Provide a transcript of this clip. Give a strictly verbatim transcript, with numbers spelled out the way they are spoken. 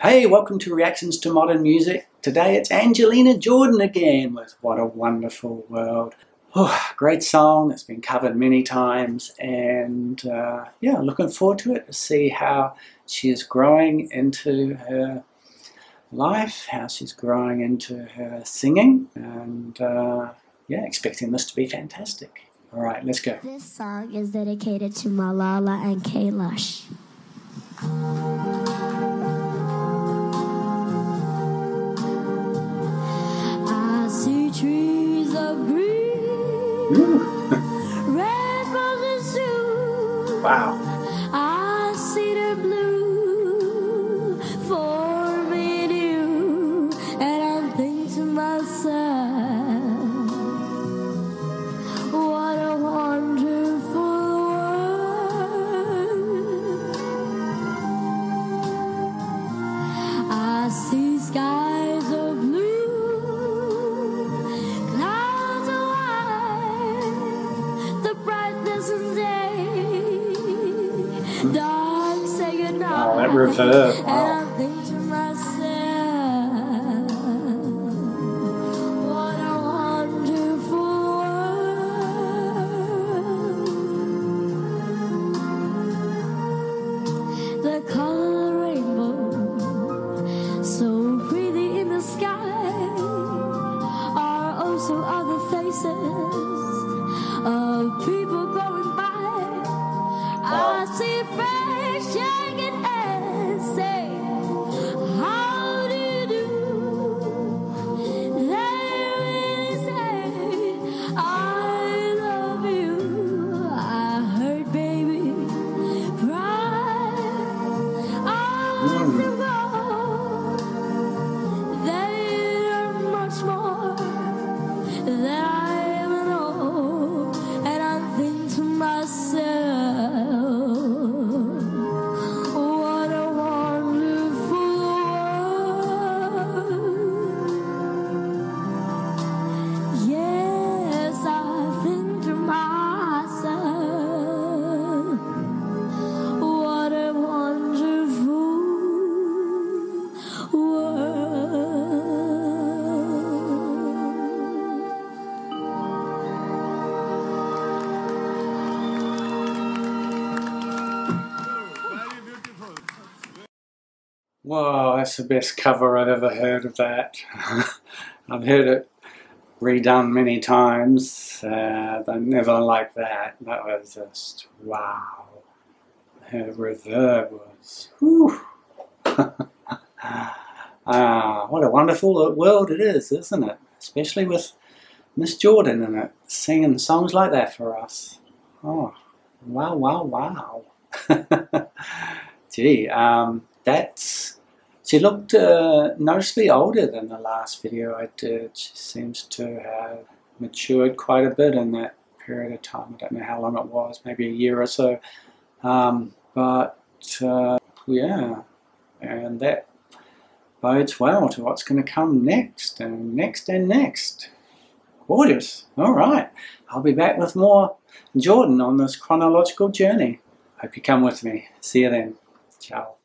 Hey, welcome to Reactions to Modern Music. Today it's Angelina Jordan again with What a Wonderful World. Oh, great song that's been covered many times, and uh, yeah, looking forward to it to see how she is growing into her life, how she's growing into her singing, and uh, yeah, expecting this to be fantastic. All right, let's go. This song is dedicated to Malala and Kailash. Trees of green, red roses too. Wow. I see the blue for me and you, and I'm thinking to myself, what a wonderful world. I see skies of blue. Dog, say goodnight. Wow, that reverb. And wow. I think to myself, what a wonderful world. The color of the rainbow, so pretty in the sky, are also other faces of people going by. I see fresh, young, and say, how do you do? They really say, I love you. I heard baby cry. I forgot. They are much more than I ever know. And I think to myself, whoa, that's the best cover I've ever heard of that. I've heard it redone many times, uh, but never like that. That was just, wow. Her reverb was, whew. Ah, what a wonderful world it is, isn't it? Especially with Miss Jordan in it, singing songs like that for us. Oh, wow, wow, wow. Gee, um, that's... She looked uh, noticeably older than the last video I did. She seems to have matured quite a bit in that period of time. I don't know how long it was, maybe a year or so. Um, but uh, yeah, and that bodes well to what's going to come next and next and next. Gorgeous. All right. I'll be back with more Jordan on this chronological journey. Hope you come with me. See you then. Ciao.